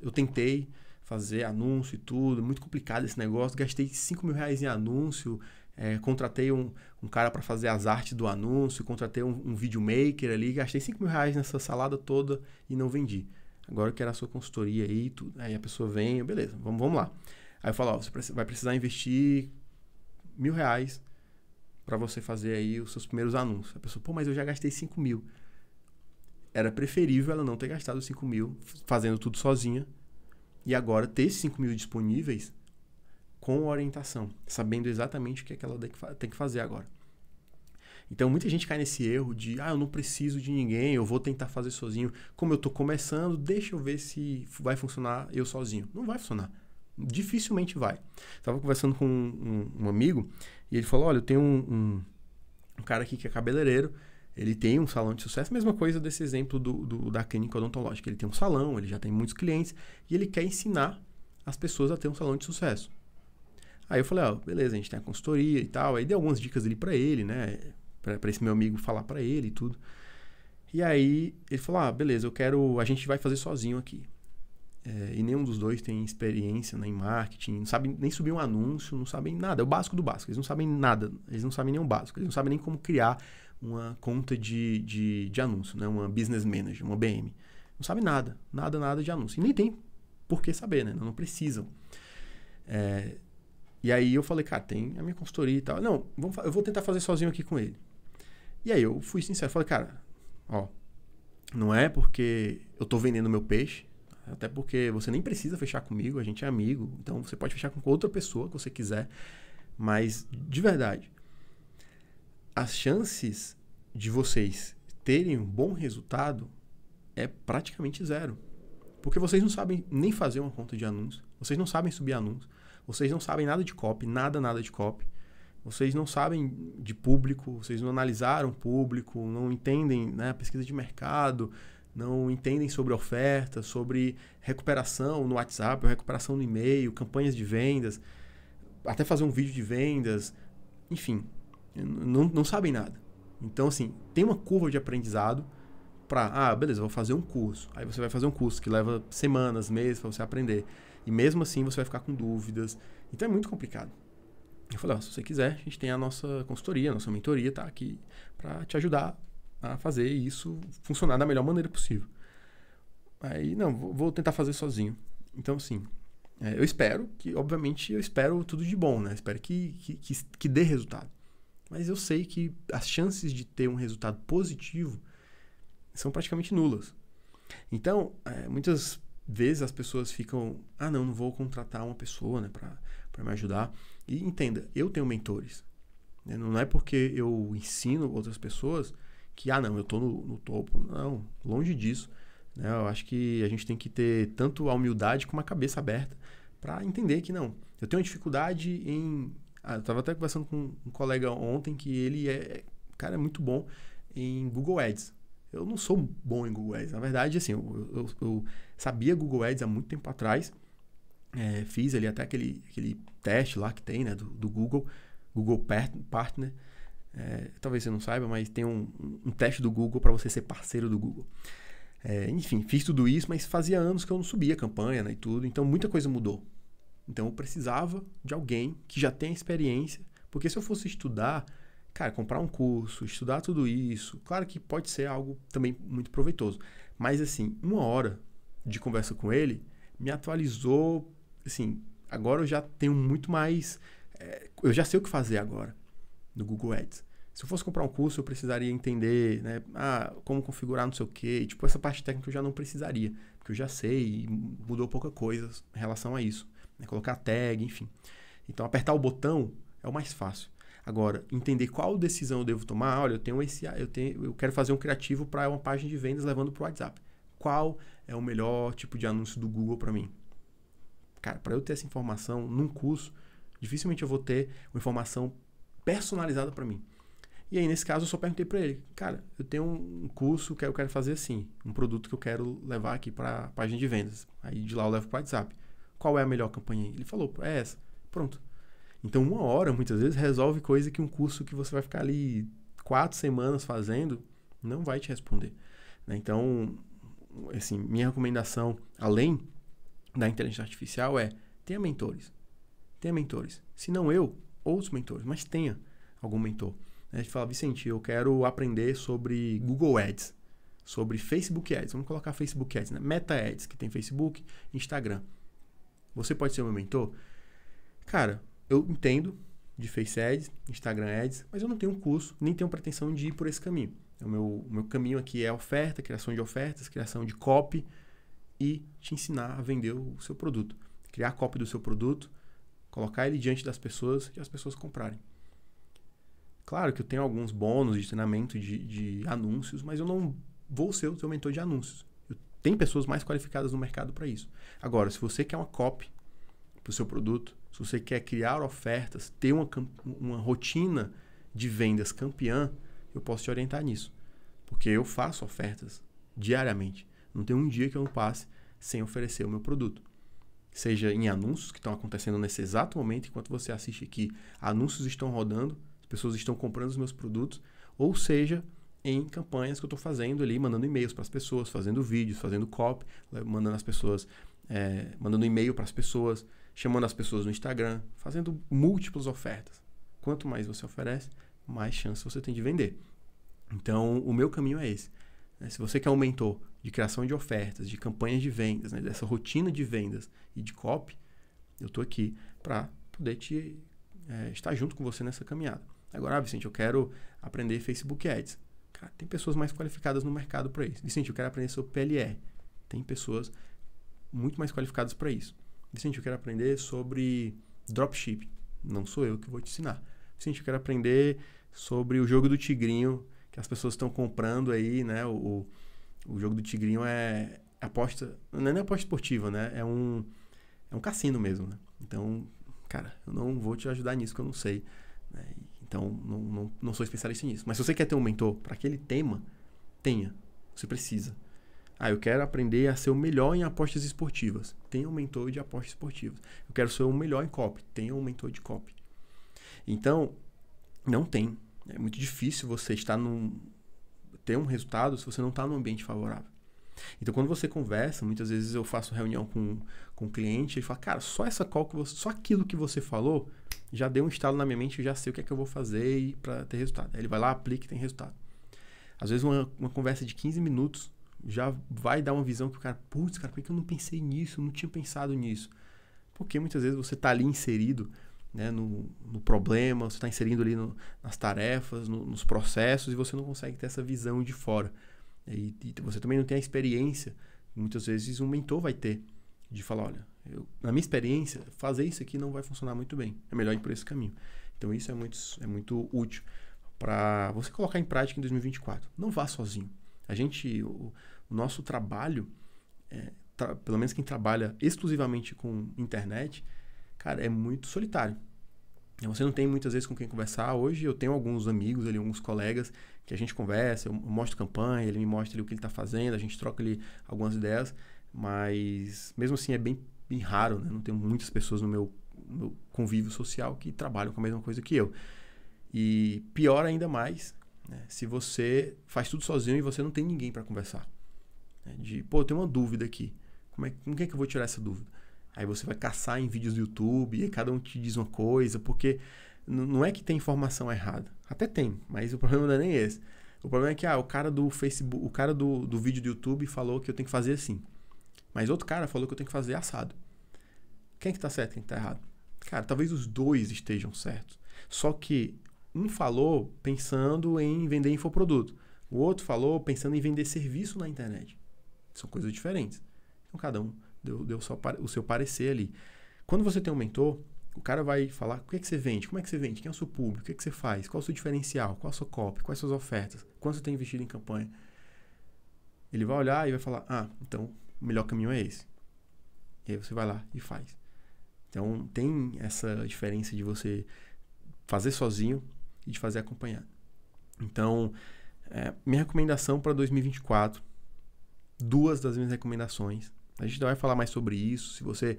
eu tentei fazer anúncio e tudo, muito complicado esse negócio, gastei 5 mil reais em anúncio, contratei um cara para fazer as artes do anúncio, contratei um videomaker ali, gastei 5 mil reais nessa salada toda e não vendi. Agora eu quero a sua consultoria aí e tudo. Aí a pessoa vem, beleza, vamos lá. Aí eu falo, ó, você vai precisar investir R$1.000 para você fazer aí os seus primeiros anúncios. A pessoa, pô, mas eu já gastei 5 mil. Era preferível ela não ter gastado 5 mil fazendo tudo sozinha e agora ter esses 5 mil disponíveis com orientação, sabendo exatamente o que é que ela tem que fazer agora. Então, muita gente cai nesse erro de, eu não preciso de ninguém, eu vou tentar fazer sozinho. Como eu estou começando, deixa eu ver se vai funcionar eu sozinho. Não vai funcionar. Dificilmente vai. Estava conversando com um amigo e ele falou, olha, eu tenho um cara aqui que é cabeleireiro. Ele tem um salão de sucesso, mesma coisa desse exemplo da clínica odontológica. Ele tem um salão, ele já tem muitos clientes e ele quer ensinar as pessoas a ter um salão de sucesso. Aí eu falei, beleza, a gente tem a consultoria e tal. Aí dei algumas dicas ali pra ele, né? Pra esse meu amigo falar pra ele e tudo. E aí ele falou, beleza, a gente vai fazer sozinho aqui. E nenhum dos dois tem experiência, né, em marketing, não sabe nem subir um anúncio, não sabem nada. É o básico do básico, eles não sabem nada, eles não sabem nem o básico, eles não sabem nem como criar uma conta de anúncio, né? Uma business manager, uma BM. Não sabe nada, nada, nada de anúncio. E nem tem por que saber, né? Não precisam. E aí eu falei, cara, tem a minha consultoria e tal. Não, eu vou tentar fazer sozinho aqui com ele. E aí eu fui sincero, falei, cara, não é porque eu tô vendendo meu peixe, até porque você nem precisa fechar comigo, a gente é amigo, então você pode fechar com outra pessoa que você quiser, mas de verdade, as chances de vocês terem um bom resultado é praticamente zero. Porque vocês não sabem nem fazer uma conta de anúncio, vocês não sabem subir anúncio, vocês não sabem nada de copy, nada, nada de copy. Vocês não sabem de público, vocês não analisaram público, não entendem, né, pesquisa de mercado, não entendem sobre oferta, sobre recuperação no WhatsApp, recuperação no e-mail, campanhas de vendas, até fazer um vídeo de vendas, enfim, não sabem nada. Então, assim, tem uma curva de aprendizado para, beleza, vou fazer um curso. Aí você vai fazer um curso que leva semanas, meses para você aprender. E mesmo assim você vai ficar com dúvidas. Então é muito complicado. Eu falei, se você quiser, a gente tem a nossa consultoria, a nossa mentoria tá aqui para te ajudar a fazer isso funcionar da melhor maneira possível. Aí, não, vou tentar fazer sozinho. Então, assim, eu espero que, obviamente, eu espero tudo de bom, né? Eu espero que dê resultado. Mas eu sei que as chances de ter um resultado positivo são praticamente nulas. Então, muitas vezes as pessoas ficam, não vou contratar uma pessoa, né, para me ajudar. E entenda, eu tenho mentores, né? Não é porque eu ensino outras pessoas que, eu tô no topo. Não, longe disso, né? Eu acho que a gente tem que ter tanto a humildade como a cabeça aberta para entender que não. Eu tenho uma dificuldade em... eu estava até conversando com um colega ontem que ele é muito bom em Google Ads. Eu não sou bom em Google Ads. Na verdade, assim, eu sabia Google Ads há muito tempo atrás. Fiz ali até aquele teste lá que tem, né, do Google Partner. Talvez você não saiba, mas tem um teste do Google para você ser parceiro do Google. Enfim, fiz tudo isso, mas fazia anos que eu não subia campanha, né, e tudo. Então, muita coisa mudou. Então, eu precisava de alguém que já tenha experiência, porque se eu fosse estudar... Cara, comprar um curso, estudar tudo isso, claro que pode ser algo também muito proveitoso. Mas, assim, uma hora de conversa com ele me atualizou, assim, agora eu já tenho muito mais... eu já sei o que fazer agora no Google Ads. Se eu fosse comprar um curso, eu precisaria entender, né, como configurar não sei o quê. Tipo, essa parte técnica eu já não precisaria, porque eu já sei e mudou pouca coisa em relação a isso. Né, colocar tag, enfim. Então, apertar o botão é o mais fácil. Agora, entender qual decisão eu devo tomar. Olha, eu quero fazer um criativo para uma página de vendas levando para o WhatsApp. Qual é o melhor tipo de anúncio do Google para mim? Cara, para eu ter essa informação num curso, dificilmente eu vou ter uma informação personalizada para mim. E aí, nesse caso, eu só perguntei para ele, cara, eu tenho um curso que eu quero fazer assim, um produto que eu quero levar aqui para a página de vendas. Aí de lá eu levo para o WhatsApp. Qual é a melhor campanha? Ele falou, é essa. Pronto. Então, uma hora, muitas vezes, resolve coisa que um curso que você vai ficar ali 4 semanas fazendo não vai te responder. Né? Então, assim, minha recomendação, além da inteligência artificial, é tenha mentores. Tenha mentores. Se não eu, outros mentores, mas tenha algum mentor. A gente fala, Vicente, eu quero aprender sobre Google Ads, sobre Facebook Ads. Vamos colocar Facebook Ads, né? Meta Ads, que tem Facebook, Instagram. Você pode ser meu mentor? Cara, eu entendo de Face Ads, Instagram Ads, mas eu não tenho um curso, nem tenho pretensão de ir por esse caminho. O meu caminho aqui é oferta, criação de ofertas, criação de copy e te ensinar a vender o seu produto. Criar a copy do seu produto, colocar ele diante das pessoas e as pessoas comprarem. Claro que eu tenho alguns bônus de treinamento de anúncios, mas eu não vou ser o seu mentor de anúncios. Tem pessoas mais qualificadas no mercado para isso. Agora, se você quer uma copy para o seu produto, se você quer criar ofertas, ter uma rotina de vendas campeã, eu posso te orientar nisso. Porque eu faço ofertas diariamente. Não tem um dia que eu não passe sem oferecer o meu produto. Seja em anúncios que estão acontecendo nesse exato momento, enquanto você assiste aqui, anúncios estão rodando, pessoas estão comprando os meus produtos, ou seja, em campanhas que eu estou fazendo ali, mandando e-mails para as pessoas, fazendo vídeos, fazendo copy, mandando as pessoas, mandando e-mail para as pessoas, chamando as pessoas no Instagram, fazendo múltiplas ofertas. Quanto mais você oferece, mais chance você tem de vender. Então, o meu caminho é esse. Se você quer um mentor de criação de ofertas, de campanhas de vendas, né, dessa rotina de vendas e de copy, eu estou aqui para poder estar junto com você nessa caminhada. Agora, Vicente, eu quero aprender Facebook Ads. Cara, tem pessoas mais qualificadas no mercado para isso. Vicente, eu quero aprender sobre PLR. Tem pessoas muito mais qualificadas para isso. Vicente, eu quero aprender sobre dropship. Não sou eu que vou te ensinar. Vicente, eu quero aprender sobre o jogo do Tigrinho, que as pessoas estão comprando aí, né? O jogo do Tigrinho é aposta... Não é nem aposta esportiva, né? É um cassino mesmo, né? Então, cara, eu não vou te ajudar nisso, que eu não sei, né? Então, não sou especialista nisso. Mas se você quer ter um mentor para aquele tema, tenha. Você precisa. Ah, eu quero aprender a ser o melhor em apostas esportivas. Tenha um mentor de apostas esportivas. Eu quero ser o melhor em copy. Tenha um mentor de copy. Então, não tem. É muito difícil você estar ter um resultado se você não está num ambiente favorável. Então, quando você conversa, muitas vezes eu faço reunião com um cliente e falo, cara, só essa call que você, só aquilo que você falou já deu um estalo na minha mente, eu já sei o que é que eu vou fazer para ter resultado. Aí ele vai lá, aplica e tem resultado. Às vezes uma conversa de 15 minutos já vai dar uma visão que o cara, putz, cara, por que eu não pensei nisso? Eu não tinha pensado nisso. Porque muitas vezes você está ali inserido, né, no problema, você está inserido ali nas tarefas, nos processos, e você não consegue ter essa visão de fora. E você também não tem a experiência. Muitas vezes um mentor vai ter de falar, olha, na minha experiência, fazer isso aqui não vai funcionar muito bem. É melhor ir por esse caminho. Então, isso é muito útil para você colocar em prática em 2024. Não vá sozinho. O nosso trabalho, pelo menos quem trabalha exclusivamente com internet, cara, é muito solitário. Você não tem muitas vezes com quem conversar. Hoje eu tenho alguns amigos ali, alguns colegas que a gente conversa, eu mostro campanha, ele me mostra ali o que ele está fazendo, a gente troca ali algumas ideias, mas mesmo assim é bem raro, né? Não tenho muitas pessoas no meu convívio social que trabalham com a mesma coisa que eu. E pior ainda mais, né, se você faz tudo sozinho e você não tem ninguém para conversar. Eu tenho uma dúvida aqui. Com quem é que eu vou tirar essa dúvida? Aí você vai caçar em vídeos do YouTube e aí cada um te diz uma coisa, porque não é que tem informação errada. Até tem, mas o problema não é nem esse. O problema é que o cara do Facebook, o cara do vídeo do YouTube falou que eu tenho que fazer assim. Mas outro cara falou que eu tenho que fazer assado. Quem que tá certo, quem que tá errado? Cara, talvez os dois estejam certos. Só que um falou pensando em vender infoproduto. O outro falou pensando em vender serviço na internet. São coisas diferentes. Então cada um deu só o seu parecer ali. Quando você tem um mentor, o cara vai falar o que é que você vende, como é que você vende, quem é o seu público, o que é que você faz, qual é o seu diferencial, qual é a sua copy, quais são as suas ofertas, quanto você tem investido em campanha. Ele vai olhar e vai falar, então o melhor caminho é esse. E aí você vai lá e faz. Então tem essa diferença de você fazer sozinho e de fazer acompanhado. Então, minha recomendação para 2024, duas das minhas recomendações. A gente vai falar mais sobre isso. Se você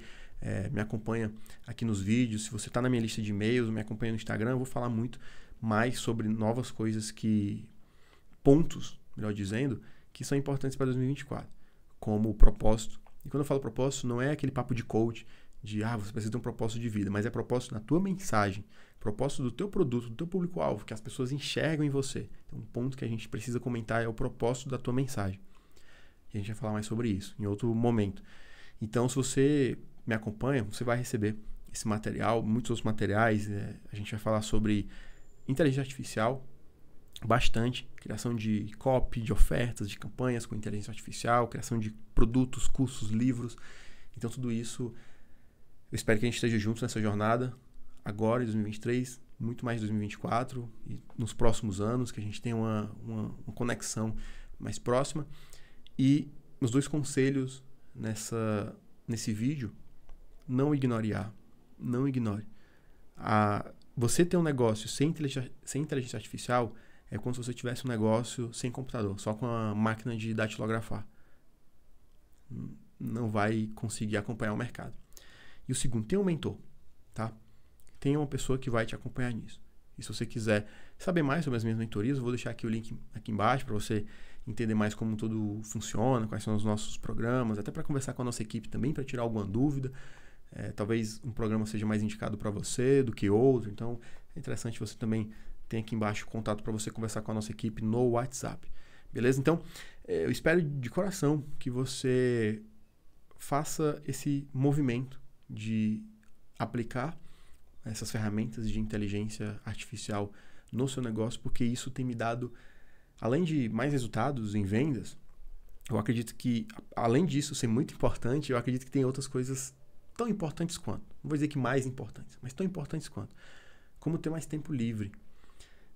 me acompanha aqui nos vídeos, se você está na minha lista de e-mails, me acompanha no Instagram, eu vou falar muito mais sobre novas coisas que... pontos, melhor dizendo, que são importantes para 2024, como o propósito. E quando eu falo propósito, não é aquele papo de coach, de, você precisa ter um propósito de vida, mas é propósito na tua mensagem, propósito do teu produto, do teu público-alvo, que as pessoas enxergam em você. Então, um ponto que a gente precisa comentar é o propósito da tua mensagem. E a gente vai falar mais sobre isso em outro momento. Então, se você me acompanha, você vai receber esse material, muitos outros materiais. A gente vai falar sobre inteligência artificial, bastante, criação de copy, de ofertas, de campanhas com inteligência artificial, criação de produtos, cursos, livros. Então, tudo isso, eu espero que a gente esteja juntos nessa jornada, agora em 2023, muito mais em 2024 e nos próximos anos, que a gente tenha uma conexão mais próxima. E os dois conselhos nesse vídeo, não ignorear, não ignore. Você ter um negócio sem inteligência artificial é como se você tivesse um negócio sem computador, só com a máquina de datilografar. Não vai conseguir acompanhar o mercado. E o segundo, tenha um mentor, tá? Tenha uma pessoa que vai te acompanhar nisso. E se você quiser saber mais sobre as minhas mentorias, eu vou deixar aqui o link aqui embaixo para você entender mais como tudo funciona, quais são os nossos programas, até para conversar com a nossa equipe também, para tirar alguma dúvida. Talvez um programa seja mais indicado para você do que outro. Então, é interessante você também... Tem aqui embaixo o contato para você conversar com a nossa equipe no WhatsApp. Beleza? Então, eu espero de coração que você faça esse movimento de aplicar essas ferramentas de inteligência artificial no seu negócio, porque isso tem me dado, além de mais resultados em vendas, eu acredito que, além disso ser muito importante, eu acredito que tem outras coisas tão importantes quanto. Não vou dizer que mais importantes, mas tão importantes quanto. Como ter mais tempo livre.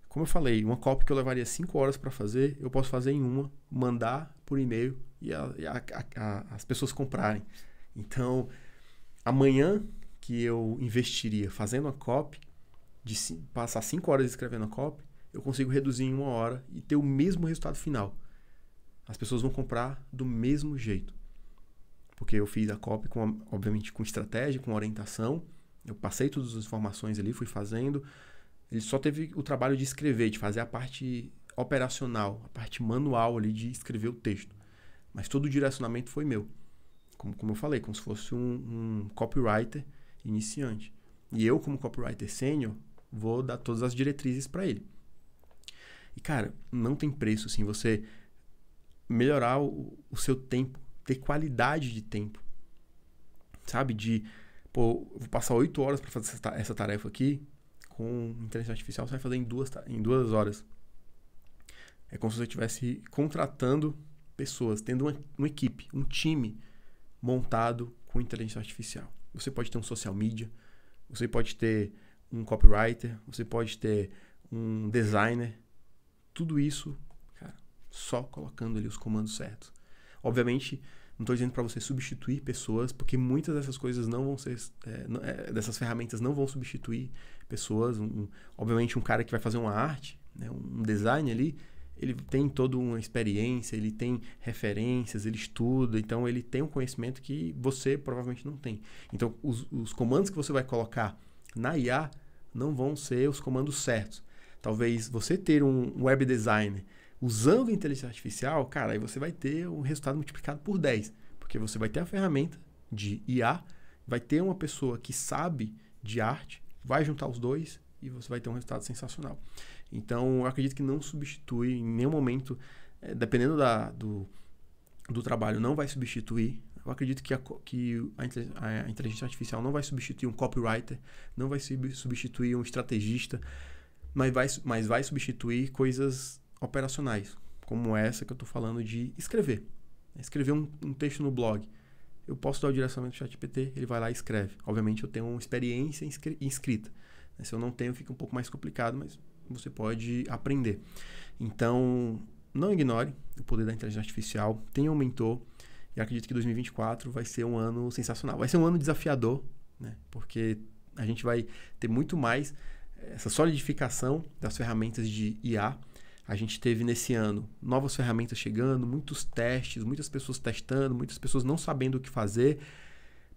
Como eu falei, uma copy que eu levaria 5 horas para fazer, eu posso fazer em uma, mandar por e-mail e as pessoas comprarem. Então, amanhã que eu investiria fazendo a copy, passar 5 horas escrevendo a copy, eu consigo reduzir em 1 hora e ter o mesmo resultado final. As pessoas vão comprar do mesmo jeito. Porque eu fiz a copy, obviamente, com estratégia, com orientação. Eu passei todas as informações ali, fui fazendo... Ele só teve o trabalho de escrever, de fazer a parte operacional, a parte manual ali de escrever o texto. Mas todo o direcionamento foi meu. Como eu falei, como se fosse um copywriter iniciante. E eu, como copywriter sênior, vou dar todas as diretrizes para ele. E, cara, não tem preço, assim, você melhorar o seu tempo, ter qualidade de tempo. Sabe? Pô, vou passar 8 horas para fazer essa tarefa aqui. Com inteligência artificial, você vai fazer em duas horas. É como se você estivesse contratando pessoas, tendo uma equipe, um time montado com inteligência artificial. Você pode ter um social media, você pode ter um copywriter, você pode ter um designer. Tudo isso, cara, só colocando ali os comandos certos. Obviamente, não estou dizendo para você substituir pessoas, porque muitas dessas coisas não vão ser... dessas ferramentas não vão substituir pessoas. Obviamente, um cara que vai fazer uma arte, né, um design ali, ele tem toda uma experiência, ele tem referências, ele estuda, então ele tem um conhecimento que você provavelmente não tem. Então, os comandos que você vai colocar na IA não vão ser os comandos certos. Talvez você ter um web designer usando inteligência artificial, cara, aí você vai ter um resultado multiplicado por 10. Porque você vai ter a ferramenta de IA, vai ter uma pessoa que sabe de arte, vai juntar os dois e você vai ter um resultado sensacional. Então, eu acredito que não substitui em nenhum momento, dependendo do trabalho, não vai substituir. Eu acredito que a inteligência artificial não vai substituir um copywriter, não vai substituir um estrategista, mas vai substituir coisas... operacionais, como essa que eu estou falando de escrever. Escrever um texto no blog. Eu posso dar o direcionamento do ChatGPT, ele vai lá e escreve. Obviamente, eu tenho uma experiência em escrita. Se eu não tenho, fica um pouco mais complicado, mas você pode aprender. Então, não ignore o poder da inteligência artificial, tenha um mentor, e acredito que 2024 vai ser um ano sensacional. Vai ser um ano desafiador, né? Porque a gente vai ter muito mais essa solidificação das ferramentas de IA, A gente teve nesse ano novas ferramentas chegando, muitos testes, muitas pessoas testando, muitas pessoas não sabendo o que fazer.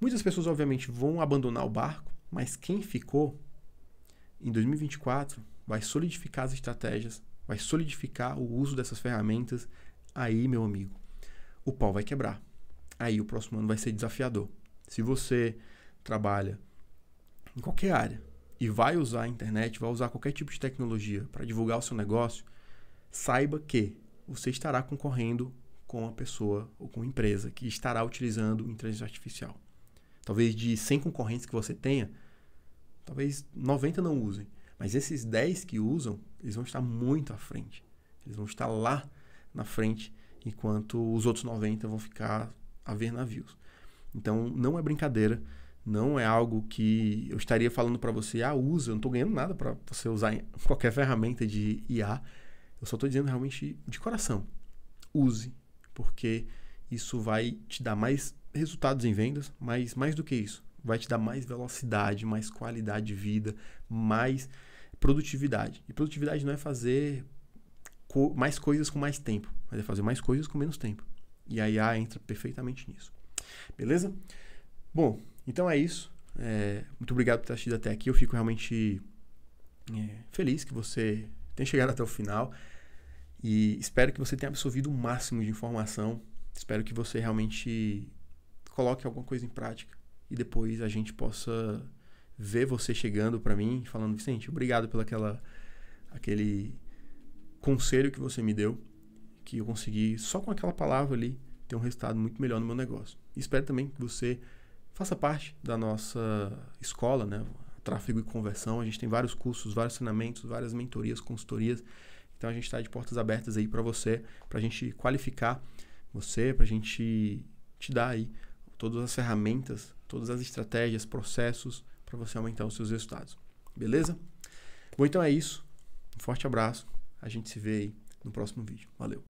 Muitas pessoas, obviamente, vão abandonar o barco, mas quem ficou em 2024 vai solidificar as estratégias, vai solidificar o uso dessas ferramentas. Aí, meu amigo, o pau vai quebrar. Aí o próximo ano vai ser desafiador. Se você trabalha em qualquer área e vai usar a internet, vai usar qualquer tipo de tecnologia para divulgar o seu negócio, saiba que você estará concorrendo com a pessoa ou com a empresa que estará utilizando inteligência artificial. Talvez de 100 concorrentes que você tenha, talvez 90 não usem. Mas esses 10 que usam, eles vão estar muito à frente. Eles vão estar lá na frente, enquanto os outros 90 vão ficar a ver navios. Então, não é brincadeira. Não é algo que eu estaria falando para você, ah, usa, eu não estou ganhando nada para você usar qualquer ferramenta de IA. Eu só estou dizendo realmente de coração, use, porque isso vai te dar mais resultados em vendas, mas mais do que isso, vai te dar mais velocidade, mais qualidade de vida, mais produtividade. E produtividade não é fazer mais coisas com mais tempo, mas é fazer mais coisas com menos tempo. E a IA entra perfeitamente nisso. Beleza? Bom, então é isso. Muito obrigado por ter assistido até aqui. Eu fico realmente feliz que você tenha chegado até o final. E espero que você tenha absorvido o máximo de informação. Espero que você realmente coloque alguma coisa em prática. E depois a gente possa ver você chegando para mim e falando, Vicente, obrigado pelo aquele conselho que você me deu. Que eu consegui, só com aquela palavra ali, ter um resultado muito melhor no meu negócio. E espero também que você faça parte da nossa escola, né? Tráfego e Conversão. A gente tem vários cursos, vários treinamentos, várias mentorias, consultorias. Então a gente está de portas abertas aí para você, para a gente qualificar você, para a gente te dar aí todas as ferramentas, todas as estratégias, processos para você aumentar os seus resultados. Beleza? Bom, então é isso. Um forte abraço. A gente se vê aí no próximo vídeo. Valeu!